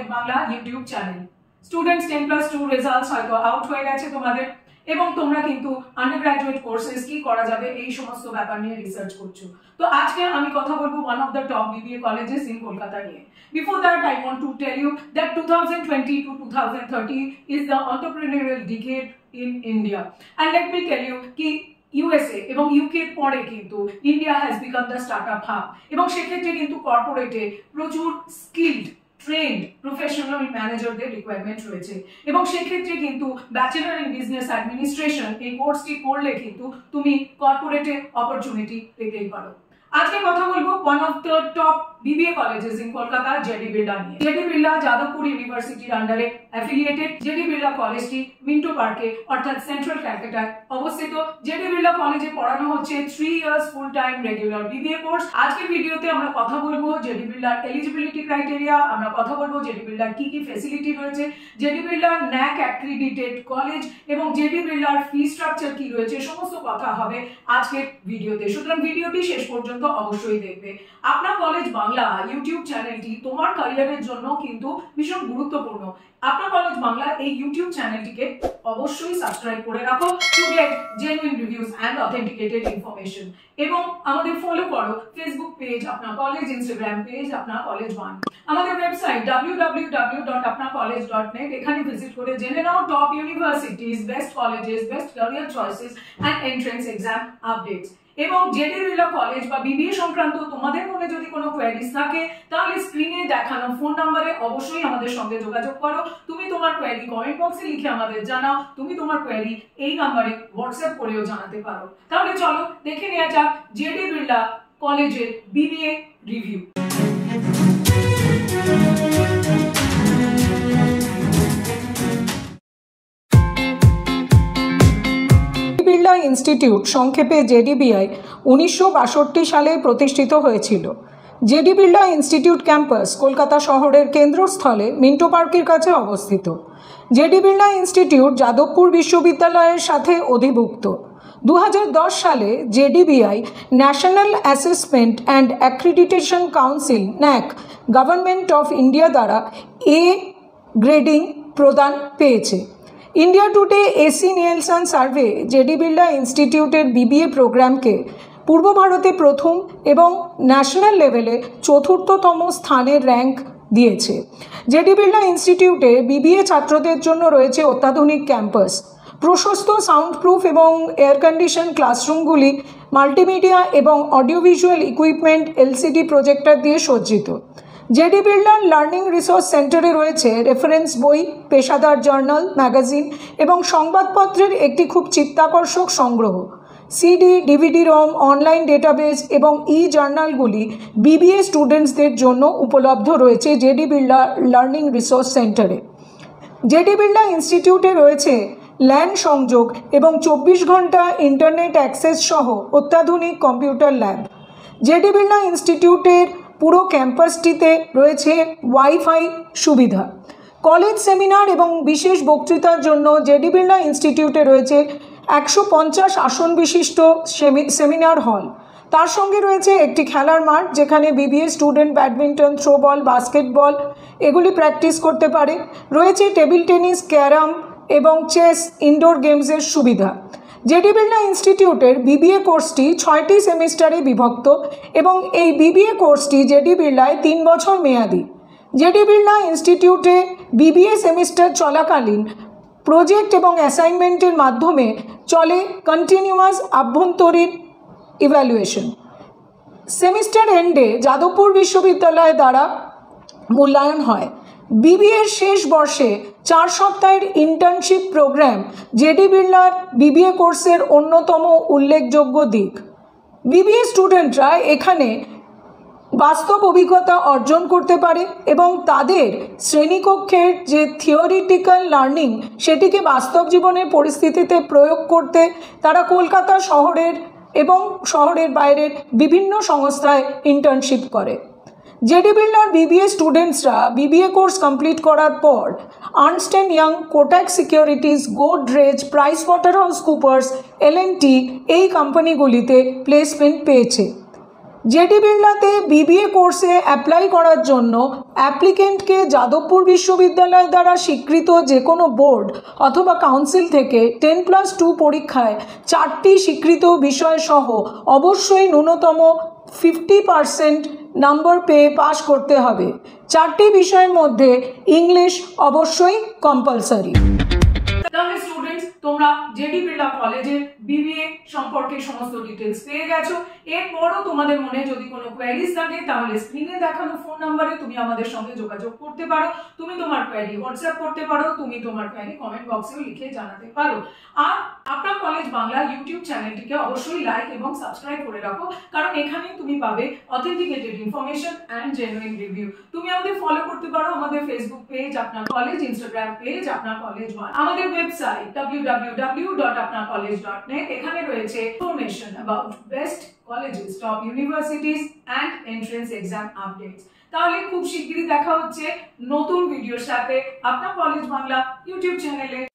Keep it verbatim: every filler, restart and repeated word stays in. College Bangla YouTube channel. Students ten plus two results হয়তো out হয়ে গেছে তোমাদের, এবং তোমরা কিন্তু আন্ডারগ্রাজুয়েট কোর্সেস কি করা যাবে এই সমস্ত ব্যাপার নিয়ে রিসার্চ করছো। তো আজকে আমি কথা বলবো one of the top BBA colleges in Kolkata নিয়ে। Before that I want to tell you that twenty twenty to twenty thirty is the entrepreneurial decade in India. And let me tell you কি USA এবং ইউকের পরে কিন্তু India has become the startup hub, এবং সেক্ষেত্রে কিন্তু কর্পোরেটে প্রচুর স্কিল্ড ট্রেন্ড প্রফেশনাল ম্যানেজারদের রিকোয়ারমেন্ট রয়েছে, এবং সেক্ষেত্রে কিন্তু ব্যাচেলর ইন বিজনেস অ্যাডমিনিস্ট্রেশন এই কোর্সটি করলে কিন্তু তুমি কর্পোরেটে অপরচুনিটি পেতেই পারো। আজকে কথা বলবো one of the top BBA colleges in Kolkata JD Birla নিয়ে। জেডি বিড়লা যাদবপুর ইউনিভার্সিটির আন্ডারে অ্যাফিলিয়েটেড। জেডি বিড়লা কলেজটি মিন্টো পার্কে অর্থাৎ সেন্ট্রাল ক্যালকাটায় অবস্থিত। জেডি বিড়লা কলেজে পড়ানো হচ্ছে three years full time regular BBA course. আজকের ভিডিওতে আমরা কথা বলবো জেডি বিড়লার এলিজিবিলিটি ক্রাইটেরিয়া, আমরা কথা বলবো জেডি বিড়লার কি কি ফেসিলিটি রয়েছে, জেডি বিড়লার ন্যাক অ্যাক্রিডিটেড কলেজ এবং জেডি বিড়লার ফি স্ট্রাকচার কি রয়েছে, সমস্ত কথা হবে আজকের ভিডিওতে। সুতরাং ভিডিওটি শেষ পর্যন্ত অবশ্যই দেখবে। আপনার কলেজ বাংলা ইউটিউব চ্যানেলটি তোমার ক্যারিয়ারের জন্য কিন্তু ভীষণ গুরুত্বপূর্ণ। আপনার কলেজ বাংলা এই ইউটিউব চ্যানেলটিকে অবশ্যই সাবস্ক্রাইব করে রাখো to get genuine reviews and authenticated information, এবং আমাদের ফলো করো ফেসবুক পেজ আপনার কলেজ, ইনস্টাগ্রাম পেজ আপনার কলেজ ওয়ান, আমাদের website W W W dot apnacollegene dot net। এখানে ভিজিট করে জেনে নাও top universities, best colleges, best career choices and entrance exam updates. এবং জেডি বিড়লা কলেজ বা বিবিএ সংক্রান্ত তোমাদের মনে যদি কোনো কোয়েরিজ থাকে তাহলে স্ক্রিনে দেখানো ফোন নাম্বারে অবশ্যই আমাদের সঙ্গে যোগাযোগ করো। তুমি তোমার কোয়েরি কমেন্ট বক্সে লিখে আমাদের জানাও, তুমি তোমার কোয়েরি এই নাম্বারে হোয়াটসঅ্যাপ করেও জানাতে পারো। তাহলে চলো দেখে নেওয়া যাক জেডি বিড়লা কলেজের বিবিএ রিভিউ। বিড়লা ইনস্টিটিউট সংক্ষেপে জেডিবিআই উনিশশো বাষট্টি সালে প্রতিষ্ঠিত হয়েছিল। JD Birla institute campus Kolkata শহরের কেন্দ্রস্থলে মিন্টো পার্কের কাছে অবস্থিত। জেডি বিড়লা ইনস্টিটিউট যাদবপুর বিশ্ববিদ্যালয়ের সাথে অধিভুক্ত। দু হাজার দশ সালে JDBI national assessment and accreditation council NAAC government of India দ্বারা এ গ্রেডিং প্রদান পেয়েছে। India Today AC Nielsen survey JD Birla ইনস্টিটিউটের বিবিএ প্রোগ্রামকে পূর্ব ভারতে প্রথম এবং ন্যাশনাল লেভেলে চতুর্থতম স্থানে র্যাঙ্ক দিয়েছে। জেডি বিড়লা ইনস্টিটিউটে বিবিএ ছাত্রদের জন্য রয়েছে অত্যাধুনিক ক্যাম্পাস, প্রশস্ত সাউন্ডপ্রুফ এবং এয়ার কন্ডিশন ক্লাসরুমগুলি মাল্টিমিডিয়া এবং অডিওভিজুয়াল ইকুইপমেন্ট এলসিডি প্রজেক্টর দিয়ে সজ্জিত। জেডি বিড়লা লার্নিং রিসোর্স সেন্টারে রয়েছে রেফারেন্স বই, পেশাদার জার্নাল, ম্যাগাজিন এবং সংবাদপত্রের একটি খুব চিত্তাকর্ষক সংগ্রহ। CD, DVD ROM, online database এবং ই জার্নালগুলি বিবিএ স্টুডেন্টসদের জন্য উপলব্ধ রয়েছে জেডি বিড়লা লার্নিং রিসোর্স সেন্টারে। জেডি বিড়লা ইনস্টিটিউটে রয়েছে ল্যান সংযোগ এবং চব্বিশ ঘন্টা ইন্টারনেট অ্যাক্সেস সহ অত্যাধুনিক কম্পিউটার ল্যাব। জেডি বিড়লা ইনস্টিটিউটের পুরো ক্যাম্পাসটিতে রয়েছে ওয়াইফাই সুবিধা। কলেজ সেমিনার এবং বিশেষ বক্তৃতার জন্য জেডি বিড়লা ইনস্টিটিউটে রয়েছে একশো পঞ্চাশ আসন বিশিষ্ট সেমিনার হল। তার সঙ্গে রয়েছে একটি খেলার মাঠ, যেখানে BBA student badminton, throwball, basketball এগুলি প্র্যাকটিস করতে পারে। রয়েছে টেবিল টেনিস, ক্যারাম এবং চেস ইনডোর গেমসের সুবিধা। জেডি বিড়লা ইনস্টিটিউটের বিবিএ কোর্সটি ছয়টি সেমিস্টারে বিভক্ত এবং এই বিবিএ কোর্সটি জেডি বিড়লায় তিন বছর মেয়াদি। জেডি বিড়লা ইনস্টিটিউটে বিবিএ সেমিস্টার চলাকালীন প্রজেক্ট এবং অ্যাসাইনমেন্টের মাধ্যমে চলে কন্টিনিউয়াস আভ্যন্তরীণ ইভ্যালুয়েশন। সেমিস্টার এন্ডে যাদবপুর বিশ্ববিদ্যালয় দ্বারা মূল্যায়ন হয়। বিবিএর শেষ বর্ষে চার সপ্তাহের ইন্টার্নশিপ প্রোগ্রাম জেডি বিড়লার বিবিএ কোর্সের অন্যতম উল্লেখযোগ্য দিক। বিবিএ স্টুডেন্টরা এখানে বাস্তব অভিজ্ঞতা অর্জন করতে পারে এবং তাদের শ্রেণীকক্ষের যে থিওরিটিক্যাল লার্নিং সেটিকে বাস্তব জীবনের পরিস্থিতিতে প্রয়োগ করতে তারা কলকাতা শহরের এবং শহরের বাইরের বিভিন্ন সংস্থায় ইন্টার্নশিপ করে। জেডি বিড়লার বিবিএ স্টুডেন্টসরা বিবিএ কোর্স কমপ্লিট করার পর Ernst and Young, Kotak securities, Godrej, PricewaterhouseCoopers, L N T এই কোম্পানিগুলিতে প্লেসমেন্ট পেয়েছে। जेटी बिड़लाते बीबीए कोर्से अप्लाई करार जोन्नो অ্যাপ্লিকেন্টকে যাদবপুর বিশ্ববিদ্যালয় দ্বারা স্বীকৃত যে কোনো বোর্ড অথবা কাউন্সিল থেকে টেন প্লাস টু পরীক্ষায় চারটি স্বীকৃত বিষয়সহ অবশ্যই ন্যূনতম ফিফটি পার্সেন্ট নম্বর পেয়ে পাশ করতে হবে। চারটি বিষয়ের মধ্যে ইংলিশ অবশ্যই কম্পালসারি। তোমরা জেডি বিড়লা কলেজের বিবিএ সম্পর্কে সমস্ত ডিটেইলস পেয়ে গেছো। এরপরও তোমাদের মনে যদি কোনো কোয়েরিজ থাকে তাহলে স্ক্রিনে দেখানো ফোন নম্বরে তুমি আমাদের সঙ্গে যোগাযোগ করতে পারো। তুমি তোমার কোয়েরি হোয়াটসঅ্যাপ করতে পারো, তুমি তোমার কোয়েরি কমেন্ট বক্সেও লিখে জানাতে পারো। আর আপনার কলেজ বাংলা ইউটিউব চ্যানেলটিকে অবশ্যই লাইক এবং সাবস্ক্রাইব করে রাখো, কারণ এখানেই তুমি পাবে authenticated information and genuine review. তুমি আমাদের ফলো করতে পারো, আমাদের ফেসবুক পেজ আপনার কলেজ, ইনস্টাগ্রাম পেজ আপনার কলেজ ওয়ান, আমাদের website w w w dot apnacollegenet। এখানে রয়েছে information about best colleges, top universities and entrance exam updates. তাহলে খুব শিগগিরই দেখা হচ্ছে নতুন ভিডিওর সাথে আপনার কলেজ বাংলা ইউটিউব চ্যানেলে।